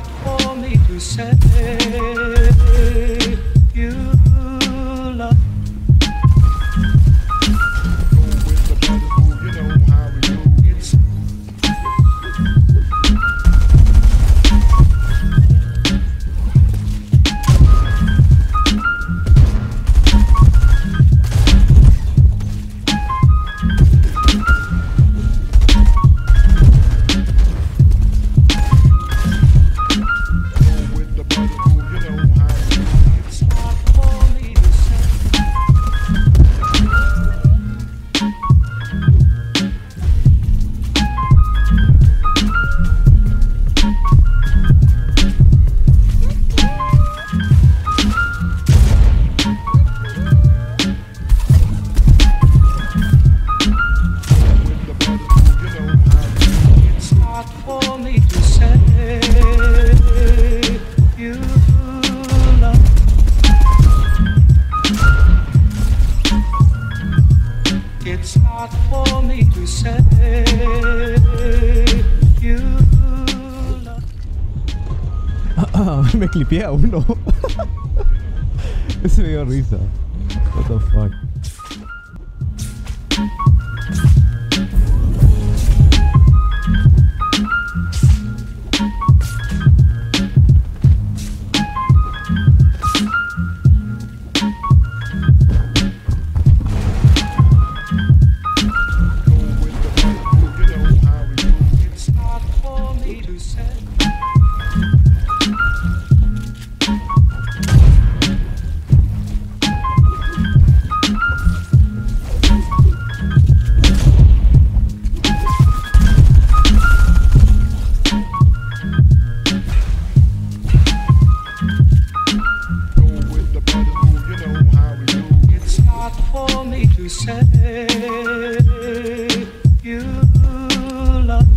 hard for me to say you love you know how we do it. It's hard for me to say you love. Me clipeé a uno. Ese me dio risa. What the fuck. You love.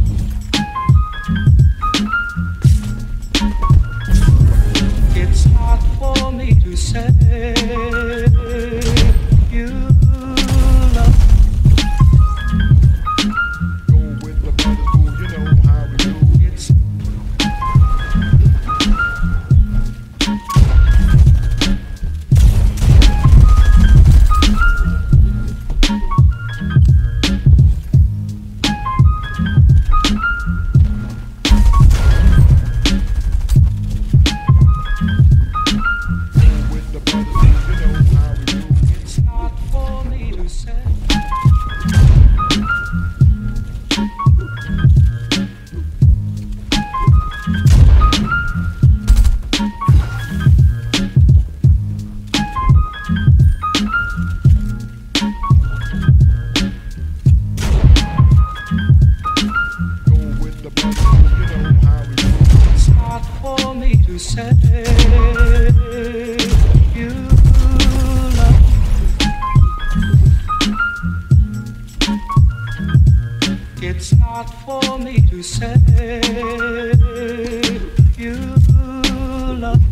It's hard for me to say you love. Go with the brother, you know how we do it. Say you love. It's hard for me to say you love.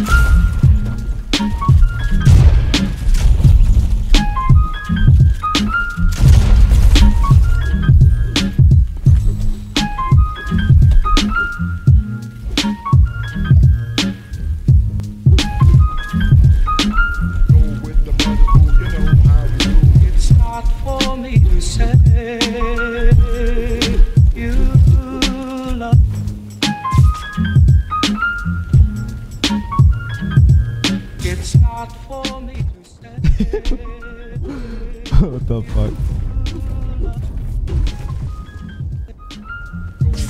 It's hard for me to say. What the fuck? Go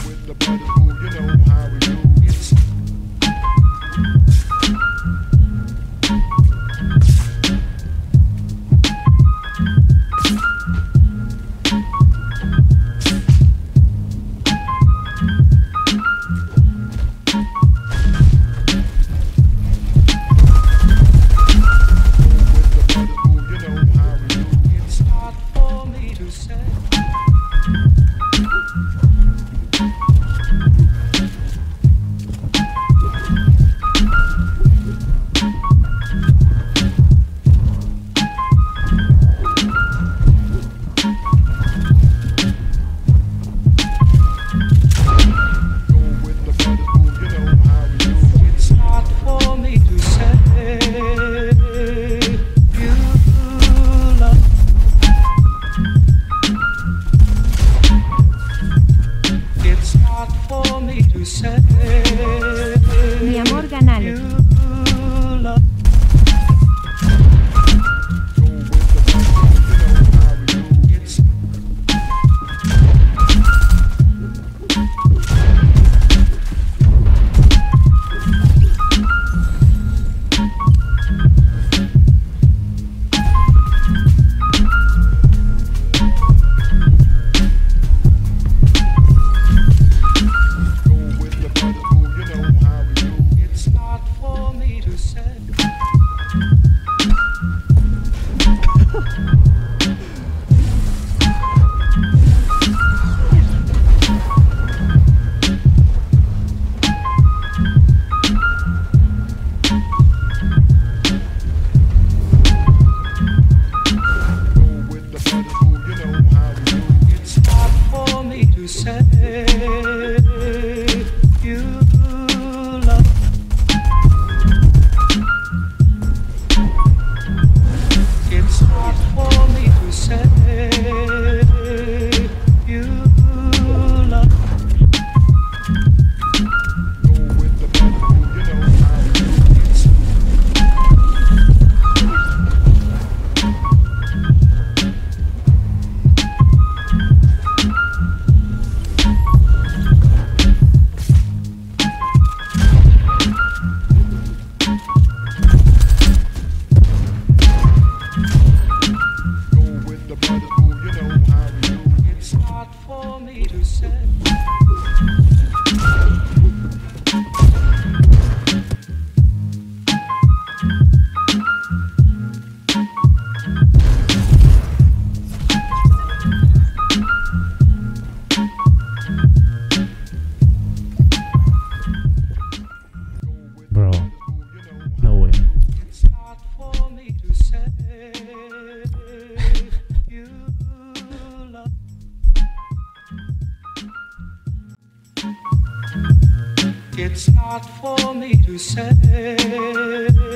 with the brother, you know how we do it. hard for me to say. Mi amor ganale. It's not for me to say.